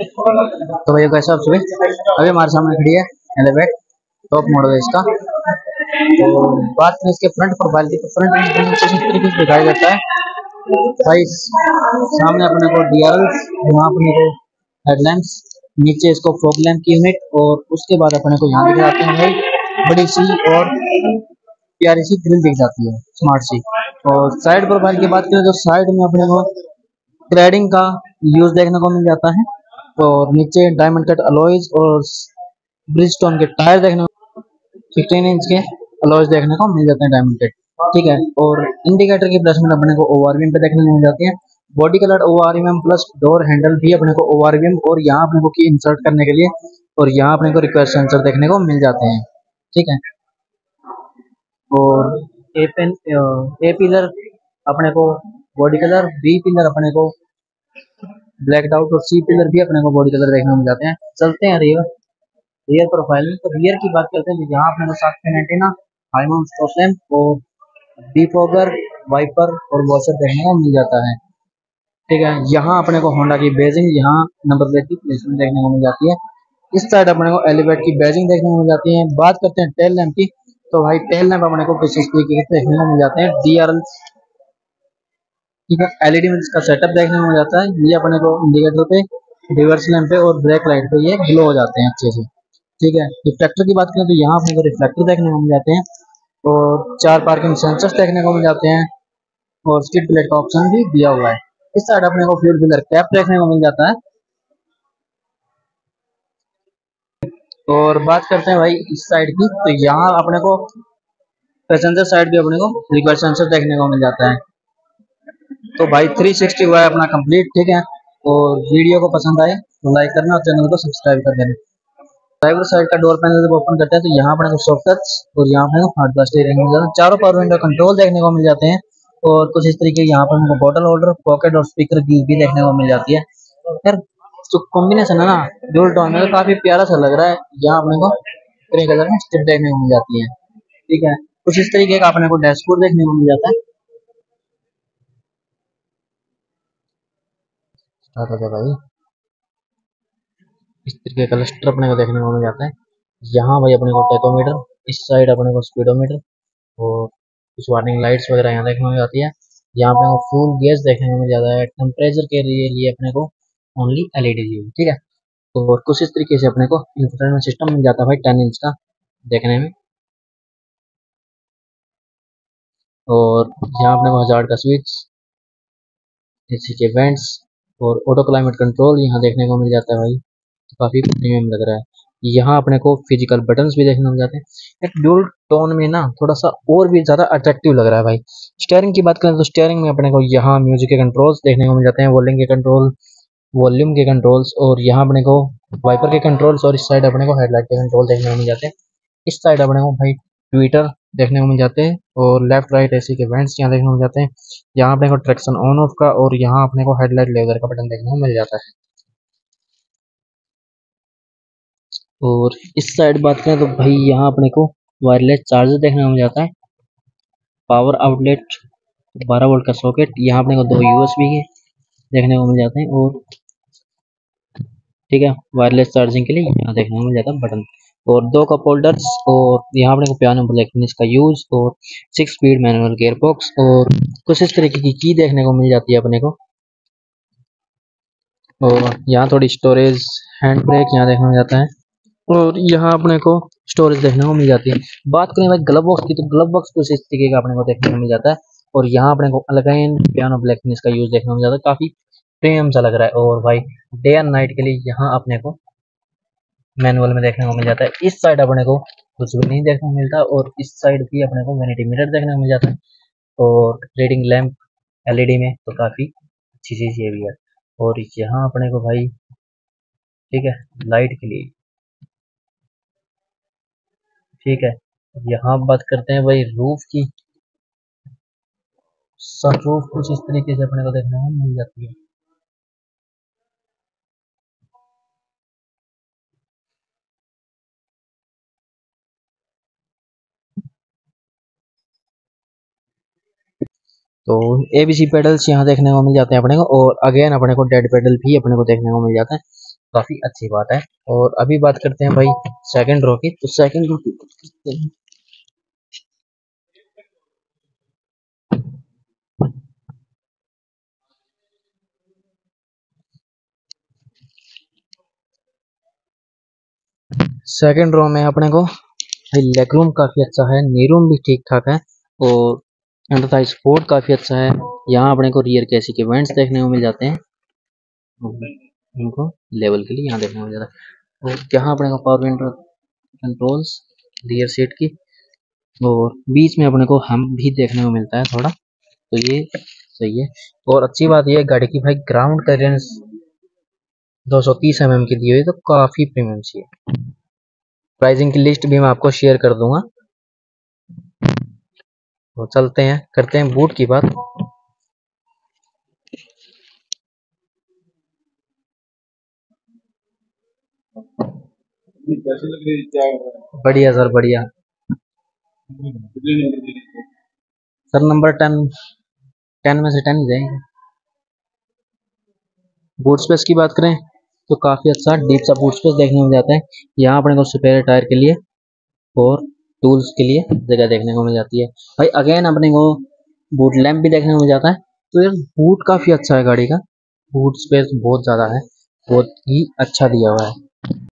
तो भैया कैसे आप सुबह अभी हमारे सामने खड़ी है एलिवेट टॉप मॉडल है इसका। तो बात करें इसके फ्रंट प्रोफाइल की तो फ्रंट कुछ इस तरीके से दिखाया जाता है भाई। सामने अपने को DRL, यहाँ अपने को हेडलैम्प, नीचे इसको फॉग लैम्प की यूनिट और उसके बाद अपने को यहाँ दिख जाते हैं बड़ी सी और प्यारी सी ग्रिल दिख जाती है स्मार्ट सी। और साइड प्रोफाइल की बात करें तो साइड में अपने को क्लैडिंग का यूज देखने को मिल जाता है और नीचे डायमंड कट अलॉयज और ब्रिजस्टोन के टायर देखने को 16 इंच के अलॉयज देखने को मिल जाते हैं डायमंड कट, ठीक है। और इंडिकेटर की प्लेसमेंट अपने को ORM पे देखने को मिल जाती है। Body colour ORM plus door handle भी अपने को ORM और यहाँ अपने को की इंसर्ट करने के लिए और यहाँ अपने को रिक्वेस्ट सेंसर देखने को मिल जाते हैं, ठीक है। और A पिलर अपने को बॉडी कलर, B पिलर अपने को ब्लैक आउट और C पिलर भी अपने को बॉडी कलर देखने को मिल जाते हैं। चलते हैं रियर प्रोफाइल में। तो रियर की बात करते हैं तो यहाँ अपने को 7 pin antenna, high mount stop lamp और डिफॉगर, वाइपर और वॉशर देखने को मिल जाता है, ठीक है। यहाँ अपने को होंडा की बेजिंग, यहाँ नंबर प्लेट की प्लेसमेंट देखने को मिल जाती है। इस साइड अपने को एलिवेट की बेजिंग देखने को मिल जाती है। बात करते हैं टेल लैंप की तो भाई टेल लैंप अपने को कुछ इस तरीके से देखने को मिल जाते हैं DRL, ठीक है। LED में इसका सेटअप देखने को मिल जाता है। ये अपने को इंडिकेटर पे, रिवर्स लैंप पे और ब्रेक लाइट पे ये ग्लो हो जाते हैं अच्छे से, ठीक है। रिफ्लेक्टर की बात करें तो यहाँ अपने को रिफ्लेक्टर देखने को मिल जाते हैं और 4 पार्किंग सेंसर्स देखने को मिल जाते हैं और स्किड प्लेट का ऑप्शन भी दिया हुआ है। इस साइड अपने को फ्यूल फिलर कैप देखने को मिल जाता है। और बात करते हैं भाई इस साइड की तो यहाँ अपने को पैसेंजर साइड भी अपने को रिवर्स सेंसर देखने को मिल जाता है। तो भाई 360 हुआ है अपना कंप्लीट, ठीक है। और वीडियो को पसंद आए तो लाइक करना और चैनल को सब्सक्राइब कर देना। ड्राइवर साइड का डोर पैनल जब ओपन करते हैं तो यहाँ अपने को सॉफ्ट टच और यहाँ अपने को हार्ड टच देखने को मिल जाता है। चारों पावर विंडो कंट्रोल देखने को मिल जाते हैं और कुछ इस तरीके यहाँ पर हमको बॉटल होल्डर, पॉकेट और स्पीकर की भी देखने को मिल जाती है। यार जो कॉम्बिनेशन है ना डुअल टोन में काफी प्यारा सा लग रहा है। यहाँ अपने को ग्रे कलर में स्ट्रिप देखने को मिल जाती है, ठीक है। कुछ इस तरीके का अपने को डैशबोर्ड देखने को मिल जाता है। भाई इस तरीके का क्लस्टर अपने को देखने को मिल जाता है। यहाँ भाई अपने को टैकोमीटर, इस साइड अपने को स्पीडोमीटर और कुछ वार्निंग लाइट्स वगैरह यहाँ देखने को मिल जाती है। यहाँ अपने को फ्यूल गेज देखने को मिल जाता है। टेम्परेचर के लिए अपने को ओनली LED, ठीक है। और कुछ इस तरीके से अपने को इंफोटेनमेंट सिस्टम मिल जाता है भाई 10 इंच का देखने में। और यहाँ अपने को हजार्ड का स्विच, एसी के वेंट्स और ऑटो क्लाइमेट कंट्रोल यहाँ देखने को मिल जाता है भाई, तो काफी प्रीमियम लग रहा है। यहाँ अपने को फिजिकल बटन्स भी देखने को मिल जाते हैं। ड्यूल टोन में ना थोड़ा सा और भी ज्यादा अट्रैक्टिव लग रहा है भाई। स्टीयरिंग की बात करें तो स्टीयरिंग में अपने को यहाँ म्यूजिक के कंट्रोल्स देखने को मिल जाते हैं, वॉल्यूम के कंट्रोल, और यहाँ अपने को वाइपर के कंट्रोल्स और इस साइड अपने को हेडलाइट के कंट्रोल देखने को मिल जाते हैं। इस साइड अपने को भाई ट्विटर देखने को मिल जाते हैं और लेफ्ट राइट AC के वेंट्स यहाँ देखने को मिल जाते हैं। यहाँ अपने को ट्रैक्शन ऑन ऑफ का और यहाँ अपने को हेडलाइट लेजर का बटन देखने को मिल जाता है। और इस साइड बात करें तो भाई यहाँ अपने को वायरलेस चार्जर देखने को मिल जाता है, पावर आउटलेट, 12 वोल्ट का सॉकेट, यहाँ अपने को 2 USB के देखने को मिल जाते हैं और ठीक है वायरलेस चार्जिंग के लिए यहाँ देखने को मिल जाता है बटन और 2 कप होल्डर्स और यहाँ अपने को पियानो ब्लैक फिनिश का यूज और 6 स्पीड मैनुअल गियर बॉक्स और कुछ इस तरीके की की देखने को मिल जाती है अपने को। और यहाँ थोड़ी स्टोरेज, हैंड ब्रेक यहाँ देखने को मिल जाता है और यहाँ अपने को स्टोरेज देखने को मिल जाती है। बात करें भाई ग्लव बॉक्स की तो ग्लव बॉक्स कुछ इस तरीके का अपने को देखने को मिल जाता है और यहाँ अपने को अलगाइन पियानो ब्लैक फिनिश का यूज देखने को मिल जाता है, काफी प्रीमियम सा लग रहा है। और भाई डे एंड नाइट के लिए यहाँ अपने को मैनुअल में देखने को मिल जाता है। इस साइड अपने को कुछ भी नहीं देखने को मिलता और इस साइड भी अपने को वैनिटी मिरर देखने को मिल जाता है और रीडिंग लैम्प LED में तो काफी अच्छी चीज ये भी है। और यहाँ अपने को भाई ठीक है लाइट के लिए, ठीक है। यहाँ बात करते हैं भाई रूफ की, सनरूफ कुछ इस तरीके से अपने को देखने को मिल जाती है। तो ABC पेडल्स यहाँ देखने को मिल जाते हैं अपने को और अगेन अपने को डेड पेडल भी अपने को देखने को मिल जाता है। काफ़ी अच्छी बात है। और अभी बात करते हैं भाई सेकंड रो की, तो सेकंड रो की बात करते हैं। सेकंड रो में अपने को लेग रूम काफ़ी अच्छा है, नी रूम भी ठीक ठाक है और अंडरथाई सपोर्ट काफ़ी अच्छा है। यहाँ अपने को रियर कैसी के वेंट्स देखने को मिल जाते हैं, उनको लेवल के लिए यहाँ देखने को मिल जाता है। और यहाँ अपने को power window controls rear seat की, और बीच में अपने को हम भी देखने को मिलता है थोड़ा, तो ये सही है। और अच्छी बात यह गाड़ी की भाई ग्राउंड क्लियरेंस 230 mm की दी हुई, तो काफ़ी प्रीमियम सी है। प्राइसिंग की लिस्ट भी मैं आपको शेयर कर दूंगा। तो चलते हैं, करते हैं बूट की बात। कैसे लग रही है? बढ़िया सर, बढ़िया। सर नंबर 10 में से 10 जाएंगे। बूट स्पेस की बात करें तो काफ़ी अच्छा डीप सा बूट स्पेस देखने को मिल जाता है। यहाँ अपने को सुपेरियर टायर के लिए और टूल्स के लिए जगह देखने को मिल जाती है। भाई अगेन अपने को बूट लैम्प भी देखने को मिल जाता है। तो यार बूट काफ़ी अच्छा है, गाड़ी का बूट स्पेस बहुत ज़्यादा है, बहुत ही अच्छा दिया हुआ है।